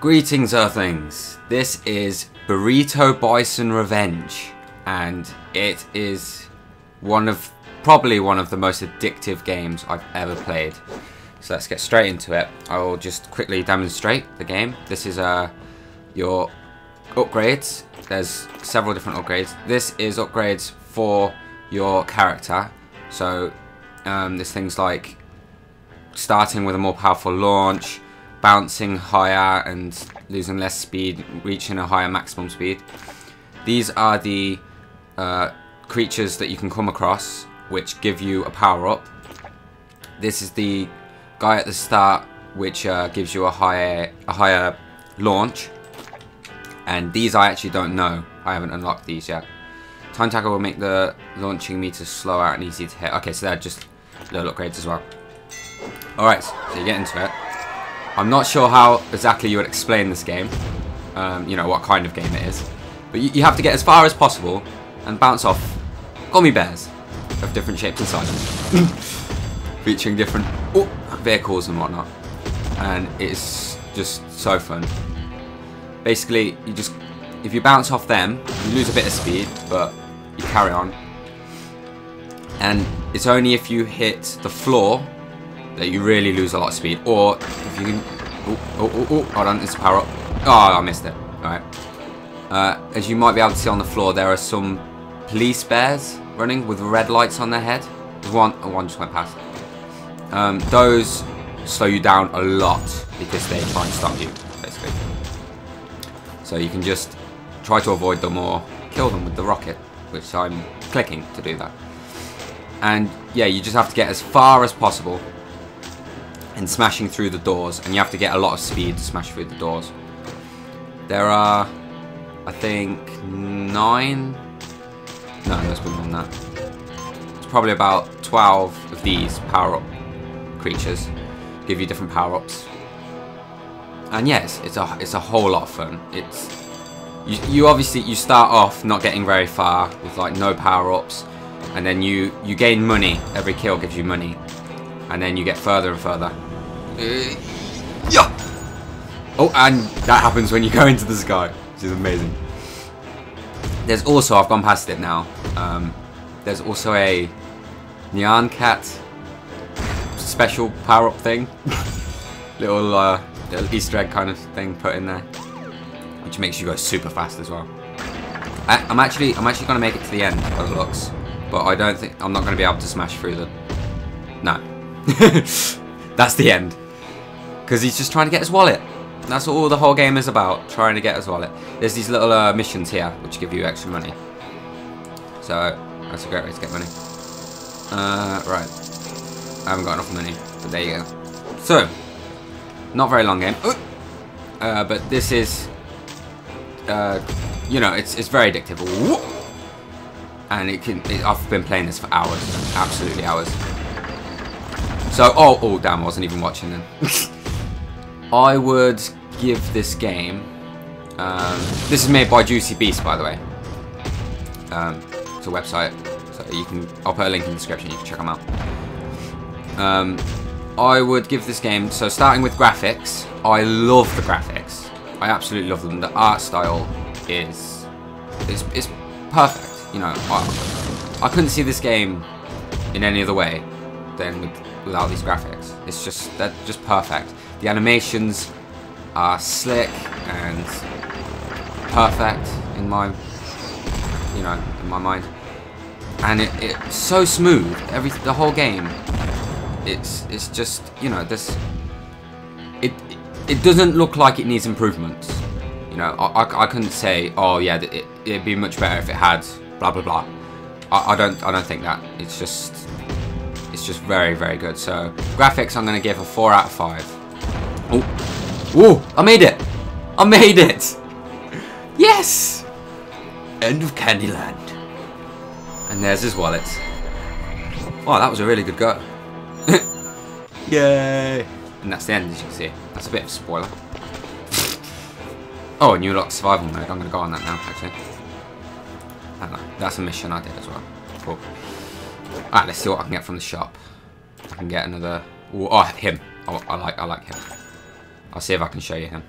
Greetings Earthlings, this is Burrito Bison Revenge, and it is probably one of the most addictive games I've ever played. So let's get straight into it. I will just quickly demonstrate the game. This is your upgrades. There's several different upgrades. This is upgrades for your character. So there's things like starting with a more powerful launch, bouncing higher and losing less speed, reaching a higher maximum speed. These are the creatures that you can come across which give you a power up. This is the guy at the start which gives you a higher launch, and these I actually don't know. I haven't unlocked these yet. Time Tagger will make the launching meter slower and easy to hit. Okay, so they're just little upgrades as well. Alright, so you get into it. I'm not sure how exactly you would explain this game, you know, what kind of game it is, but you have to get as far as possible and bounce off gummy bears of different shapes and sizes, featuring different vehicles and whatnot, and it's just so fun. Basically, you just, if you bounce off them, you lose a bit of speed, but you carry on, and it's only if you hit the floor that you really lose a lot of speed, or if you can, hold on, it's a power up. Oh, I missed it. Alright. As you might be able to see on the floor, there are some police bears running with red lights on their head. One just went past. Those slow you down a lot because they try and stop you, basically. So you can just try to avoid them or kill them with the rocket, which I'm clicking to do that. And yeah, you just have to get as far as possible and smashing through the doors, and you have to get a lot of speed to smash through the doors. There are, I think, 9? No, there's been more than that. It's probably about 12 of these power-up creatures. Give you different power-ups. And yes, it's a whole lot of fun. It's you obviously, you start off not getting very far with like no power-ups, and then you gain money. Every kill gives you money. And then you get further and further. Yeah. Oh, and that happens when you go into the sky, which is amazing. There's also, I've gone past it now, there's also a Nyan Cat special power-up thing. little Easter egg kind of thing put in there, which makes you go super fast as well. I'm actually going to make it to the end, by the looks, but I don't think, I'm not going to be able to smash through the... No. That's the end, because he's just trying to get his wallet. That's all the whole game is about, trying to get his wallet. There's these little missions here which give you extra money, so that's a great way to get money. Right, I haven't got enough money, but there you go. So, not very long game, but this is, you know, it's very addictive, and I've been playing this for hours, absolutely hours. So, oh damn, I wasn't even watching then. I would give this game, this is made by Juicy Beast, by the way. It's a website, so you can, I'll put a link in the description, you can check them out. I would give this game, so starting with graphics, I love the graphics. I absolutely love them. The art style is, it's perfect, you know. I couldn't see this game in any other way than without these graphics. It's just, they're just perfect. The animations are slick and perfect in my, you know, in my mind. And it's so smooth. The whole game. It's just, you know, this. It doesn't look like it needs improvements. You know, I couldn't say, oh yeah, it'd be much better if it had blah blah blah. I don't think that. It's just. It's just very, very good. So, graphics, I'm going to give a 4 out of 5. Oh, whoa! I made it! I made it! Yes! End of Candyland. And there's his wallet. Wow, that was a really good go. Yay! And that's the end, as you can see. That's a bit of a spoiler. Oh, and you locked survival mode. I'm going to go on that now, actually. I don't know. That's a mission I did as well. Cool. Alright, let's see what I can get from the shop. I can get another... Ooh, oh, him. I like him. I'll see if I can show you him.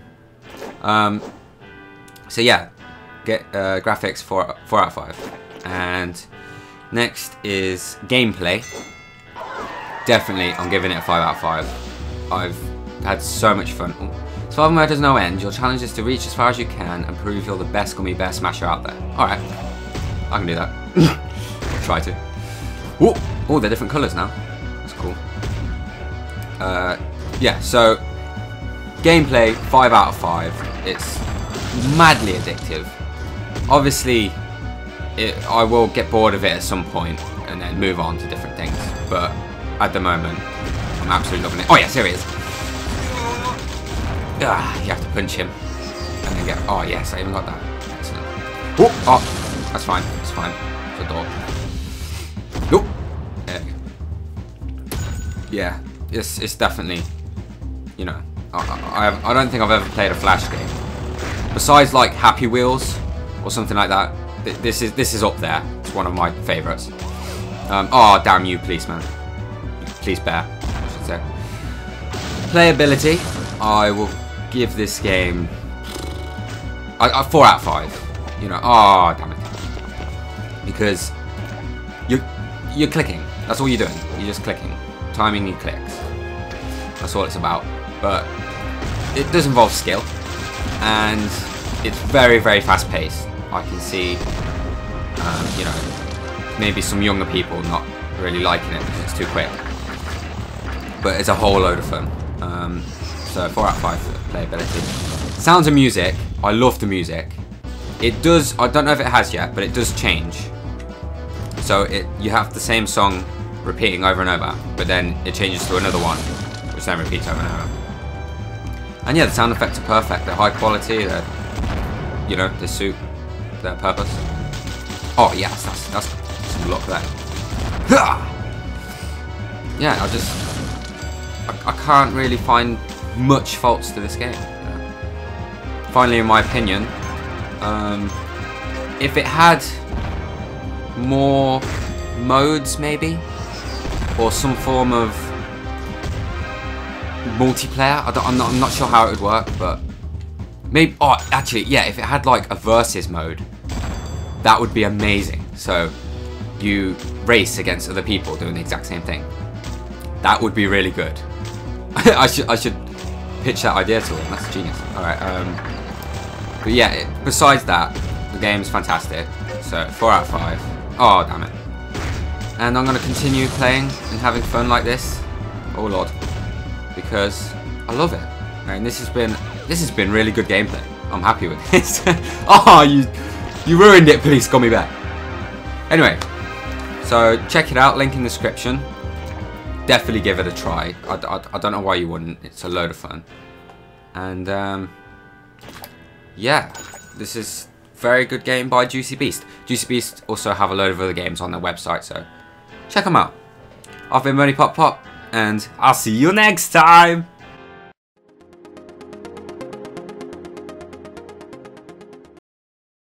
So yeah, get graphics 4 out of 5. And next is gameplay. Definitely, I'm giving it a 5 out of 5. I've had so much fun. Survival mode has no end. Your challenge is to reach as far as you can and prove you're the best gummy bear smasher out there. Alright, I can do that. Try to. Whoa. Oh, they're different colours now. That's cool. Yeah, so gameplay, 5 out of 5. It's madly addictive. Obviously, I will get bored of it at some point and then move on to different things, but at the moment, I'm absolutely loving it. Oh yes, here he is. Ah, you have to punch him and then get. Oh yes, I even got that. Excellent. Oh, oh, that's fine. It's fine. It's a dog. Nope. Yeah, it's definitely. You know, I don't think I've ever played a Flash game besides like Happy Wheels or something like that. This is up there. It's one of my favourites. Oh damn you, policeman! Police bear, I should say. Playability, I will give this game a 4 out of 5. You know, oh damn it, because you're clicking. That's all you're doing. You're just clicking, timing your clicks. That's all it's about. But it does involve skill, and it's very, very fast paced. I can see, you know, maybe some younger people not really liking it because it's too quick. But it's a whole load of fun. So 4 out of 5 for playability. Sounds and music. I love the music. It does, I don't know if it has yet, but it does change. So you have the same song repeating over and over, but then it changes to another one, which then repeats over and over. And yeah, the sound effects are perfect. They're high quality. They're, you know, they suit their purpose. Oh yes, that's some luck there. Yeah, I can't really find much faults to this game. Finally, in my opinion, if it had more modes maybe, or some form of multiplayer, I'm not sure how it would work, but maybe. Oh, actually, yeah. If it had like a versus mode, that would be amazing. So you race against other people doing the exact same thing. That would be really good. I should pitch that idea to them. That's genius. All right. But yeah. Besides that, the game's fantastic. So 4 out of 5. Oh damn it. And I'm gonna continue playing and having fun like this. Oh lord, because I love it. And this has been really good gameplay. I'm happy with this. Oh, you ruined it, police gummy bear. Anyway, so check it out. Link in the description. Definitely give it a try. I don't know why you wouldn't. It's a load of fun. And yeah, this is very good game by Juicy Beast. Juicy Beast also have a load of other games on their website, so check them out. I've been Bunny Pop Pop, and I'll see you next time.